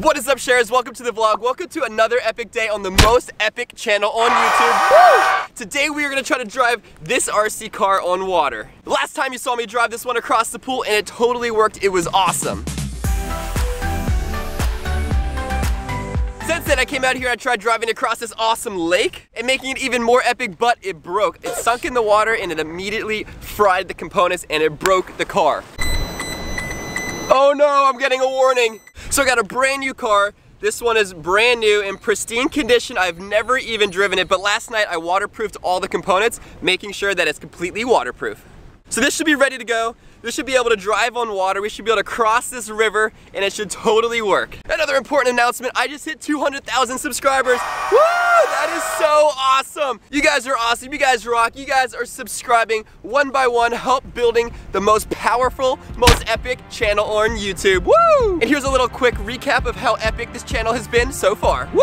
What is up, Sharers? Welcome to the vlog. Welcome to another epic day on the most epic channel on YouTube. Woo! Today we are gonna try to drive this RC car on water. Last time you saw me drive this one across the pool and it totally worked, it was awesome. Since then, I came out here, I tried driving across this awesome lake and making it even more epic, but it broke. It sunk in the water and it immediately fried the components and it broke the car. Oh no, I'm getting a warning. So I got a brand new car. This one is brand new in pristine condition. I've never even driven it, but last night I waterproofed all the components, making sure that it's completely waterproof. So this should be ready to go. This should be able to drive on water. We should be able to cross this river and it should totally work. Another important announcement, I just hit 200,000 subscribers. Woo, that is so awesome. You guys are awesome, you guys rock. You guys are subscribing one by one, help building the most powerful, most epic channel on YouTube. Woo! And here's a little quick recap of how epic this channel has been so far. Woo!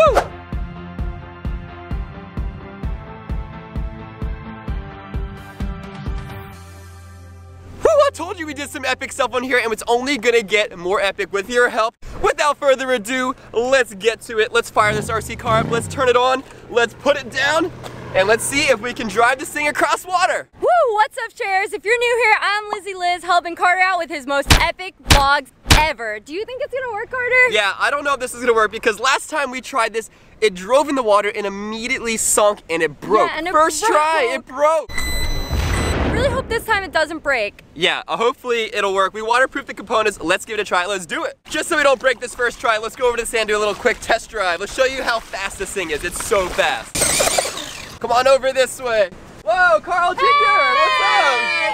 I told you we did some epic stuff on here and it's only gonna get more epic with your help. Without further ado, let's get to it. Let's fire this RC car up, let's turn it on, let's put it down, and let's see if we can drive this thing across water. Woo, what's up, Sharers? If you're new here, I'm Lizzy Liz, helping Carter out with his most epic vlogs ever. Do you think it's gonna work, Carter? Yeah, I don't know if this is gonna work because last time we tried this, it drove in the water and immediately sunk and it broke. Yeah, and First try, it broke. I really hope this time it doesn't break. Yeah, hopefully it'll work. We waterproofed the components. Let's give it a try. Let's do it. Just so we don't break this first try, let's go over to the sand, do a little quick test drive. Let's show you how fast this thing is. It's so fast. Come on over this way. Whoa, Carl, Jinger, hey!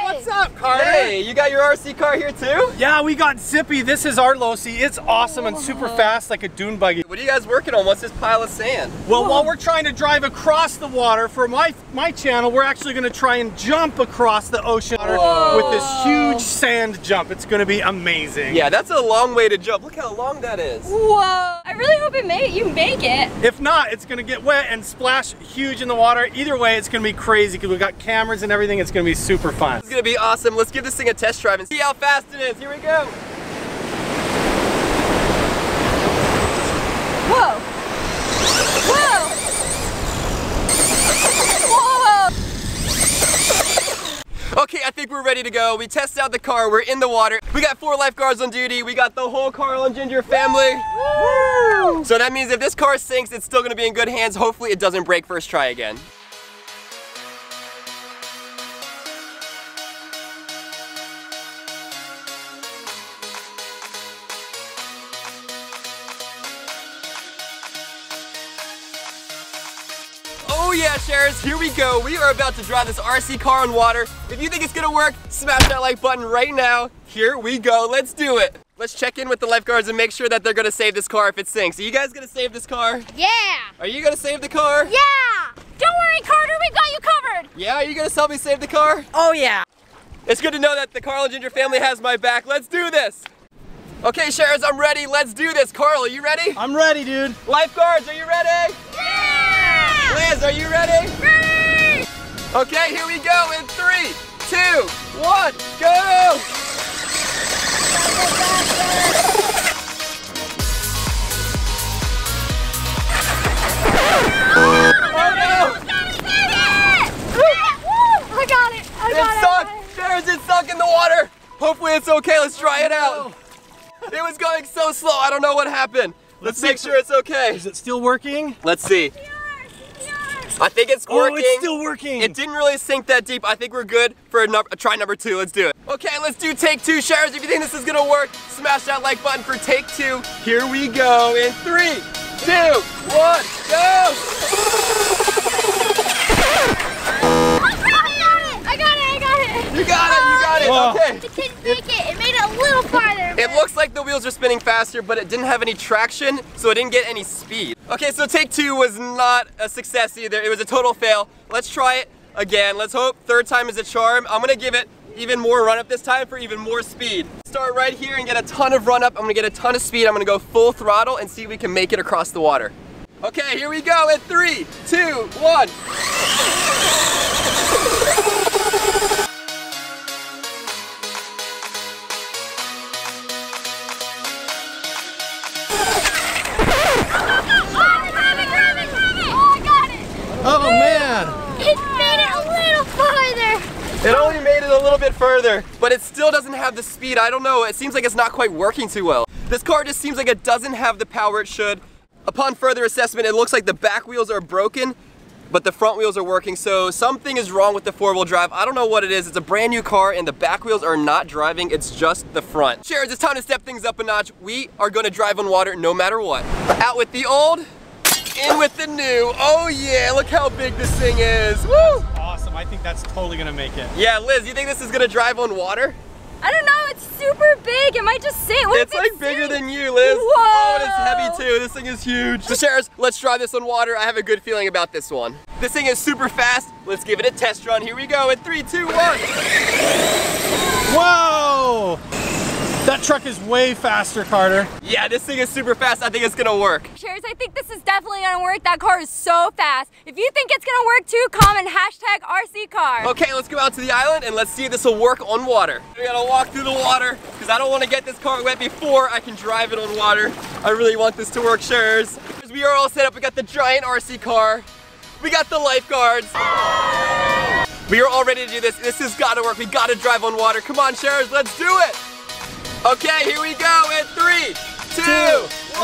What's up? What's up, Carter? Hey, you got your RC car here too? Yeah, we got Zippy. This is our Losi. It's awesome and super fast, like a dune buggy. What are you guys working on? What's this pile of sand? Well, while we're trying to drive across the water for my channel, we're actually gonna try and jump across the ocean with this huge sand jump. It's gonna be amazing. Yeah, that's a long way to jump. Look how long that is. Whoa, I really hope you make it. If not, it's gonna get wet and splash huge in the water. Either way, it's gonna be crazy. We've got cameras and everything. It's gonna be super fun. It's gonna be awesome. Let's give this thing a test drive and see how fast it is. Here we go. Whoa. Whoa. Whoa. Okay, I think we're ready to go. We test out the car. We're in the water. We got 4 lifeguards on duty. We got the whole Carl and Jinger family. Woo! Woo! So that means if this car sinks, it's still gonna be in good hands. Hopefully it doesn't break first try again. Oh yeah, Sharers, here we go. We are about to drive this RC car on water. If you think it's gonna work, smash that like button right now. Here we go, let's do it. Let's check in with the lifeguards and make sure that they're gonna save this car if it sinks. Are you guys gonna save this car? Yeah. Are you gonna save the car? Yeah. Don't worry, Carter, we got you covered. Yeah, are you gonna help me save the car? Oh yeah. It's good to know that the Carl and Jinger family has my back. Let's do this. Okay, Sharers, I'm ready, let's do this. Carl, are you ready? I'm ready, dude. Lifeguards, are you ready? Yeah. Liz, are you ready? Ready! Okay, here we go in 3, 2, 1, go! I got it! It Sharers, it's stuck in the water! Hopefully it's okay, let's try it out! It was going so slow, I don't know what happened. Let's make sure it's okay. Is it still working? Let's see. I think it's working. Oh, it's still working. It didn't really sink that deep. I think we're good for try number 2. Let's do it. Okay, let's do take 2, Sharers. If you think this is gonna work, smash that like button for take 2. Here we go in 3, 2, 1, go! I got it. You got it. Wow. Okay. The kids make it. It made it a little farther. It looks like the wheels are spinning faster, but it didn't have any traction, so it didn't get any speed. Okay, so take 2 was not a success either. It was a total fail. Let's try it again. Let's hope third time is a charm. I'm gonna give it even more run up this time for even more speed. Start right here and get a ton of run up. I'm gonna get a ton of speed. I'm gonna go full throttle and see if we can make it across the water. Okay, here we go in 3, 2, 1. It only made it a little bit further, but it still doesn't have the speed. I don't know, it seems like it's not quite working too well. This car just seems like it doesn't have the power it should. Upon further assessment, it looks like the back wheels are broken, but the front wheels are working, so something is wrong with the four-wheel drive. I don't know what it is. It's a brand new car and the back wheels are not driving, it's just the front. Sharers, it's time to step things up a notch. We are gonna drive on water no matter what. Out with the old, in with the new. Oh yeah, look how big this thing is. Woo! Awesome, I think that's totally gonna make it. Yeah, Liz, you think this is gonna drive on water? I don't know, it's super big. It might just sink. What it's like sinks? Bigger than you, Liz. Whoa. Oh, and it's heavy too. This thing is huge. So Sharers, let's drive this on water. I have a good feeling about this one. This thing is super fast. Let's give it a test run. Here we go in 3, 2, 1. Whoa! That truck is way faster, Carter. Yeah, this thing is super fast. I think it's gonna work. Sharers, I think this is definitely gonna work. That car is so fast. If you think it's gonna work too, comment #RCCar. Okay, let's go out to the island and let's see if this will work on water. We gotta walk through the water because I don't want to get this car wet before I can drive it on water. I really want this to work, Sharers. We are all set up. We got the giant RCCar. We got the lifeguards. We are all ready to do this. This has gotta work. We gotta drive on water. Come on, Sharers, let's do it. Okay, here we go in 3, 2, 1, go! Whoa! Oh,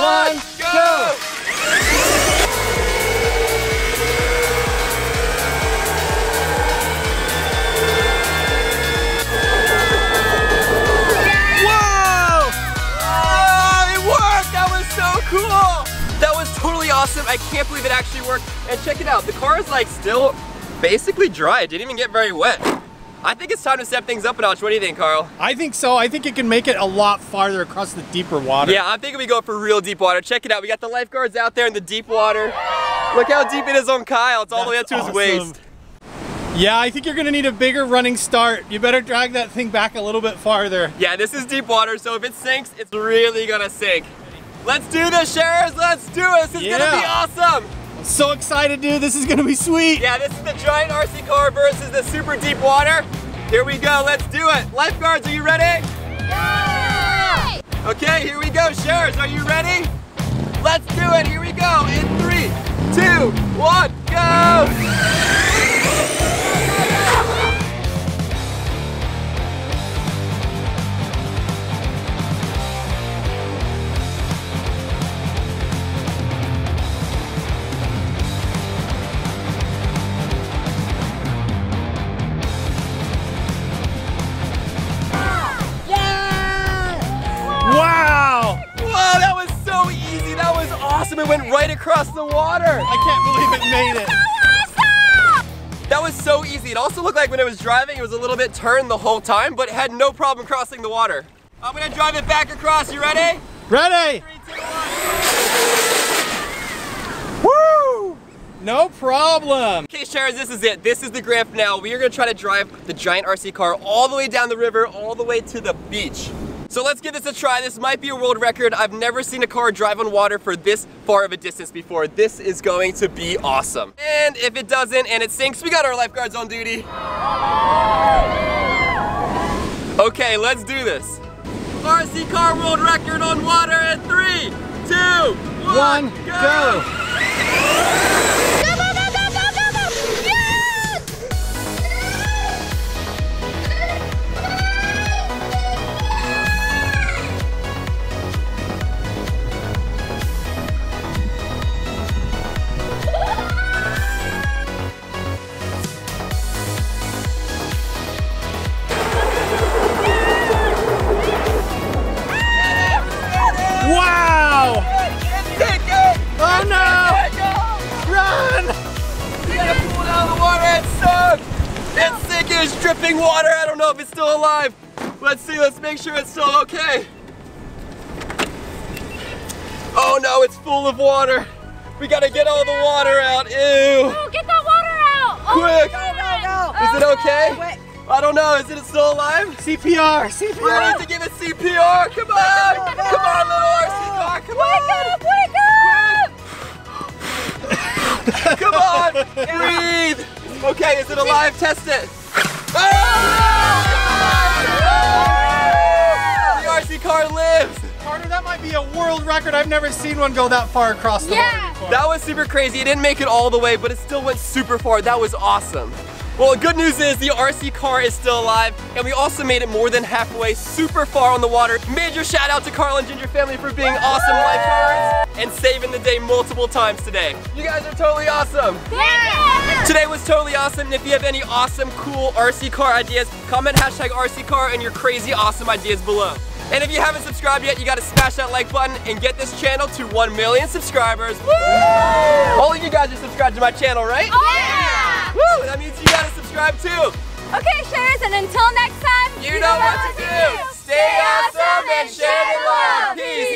it worked! That was so cool! That was totally awesome. I can't believe it actually worked. And check it out, the car is like still basically dry. It didn't even get very wet. I think it's time to step things up a notch. What do you think, Carl? I think so. I think it can make it a lot farther across the deeper water. Yeah, I'm thinking we go for real deep water. Check it out. We got the lifeguards out there in the deep water. Look how deep it is on Kyle. It's all the way up to his waist. Yeah, I think you're gonna need a bigger running start. You better drag that thing back a little bit farther. Yeah, this is deep water, so if it sinks, it's really gonna sink. Let's do this, Sharers. Let's do it. This is gonna be awesome. I'm so excited, dude. This is gonna be sweet. Yeah, this is the giant RCCar versus the super deep water. Here we go, let's do it. Lifeguards, are you ready? Yeah! Okay, here we go. Sharers, are you ready? Let's do it, here we go. In 3, 2, 1, go! It went right across the water. I can't believe it made it. That was so easy. It also looked like when it was driving, it was a little bit turned the whole time, but it had no problem crossing the water. I'm gonna drive it back across. You ready? Ready. 3, 2, 1. Woo! No problem. Okay, Sharers, this is it. This is the grand finale. We are gonna try to drive the giant RCCar all the way down the river, all the way to the beach. So let's give this a try. This might be a world record. I've never seen a car drive on water for this far of a distance before. This is going to be awesome. And if it doesn't and it sinks, we got our lifeguards on duty. Okay, let's do this. RCCar world record on water at 3, 2, 1, go! Go, go, go, go, go, go, go! Yes! It's dripping water. I don't know if it's still alive. Let's see, let's make sure it's still okay. Oh no, it's full of water. We gotta get all the water out. Ew. No, get that water out. Oh, quick. No. Is it okay? Wait. I don't know. Is it still alive? CPR. CPR. We're gonna have to give it CPR. Come on. Come on, little RCCar. Come on. Wake up. Come on. Breathe. Okay, is it alive? Test it. Oh! The RCCar lives! Carter, that might be a world record. I've never seen one go that far across the water before. That was super crazy. It didn't make it all the way, but it still went super far. That was awesome. Well, the good news is the RC car is still alive, and we also made it more than halfway, super far on the water. Major shout out to Carl and Jinger family for being awesome lifeguards and saving the day multiple times today. You guys are totally awesome. Yeah. Today was totally awesome, and if you have any awesome, cool RC car ideas, comment #RC car and your crazy awesome ideas below. And if you haven't subscribed yet, you gotta smash that like button and get this channel to 1 million subscribers. Woo! All of you guys are subscribed to my channel, right? Oh, yeah! Woo! That means you gotta subscribe too. Okay, Sharers, and until next time, you know what to do. Stay awesome and share the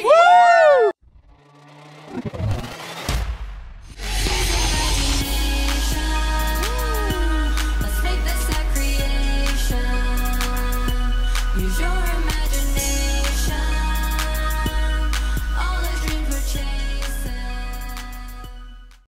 love. Peace. Woo!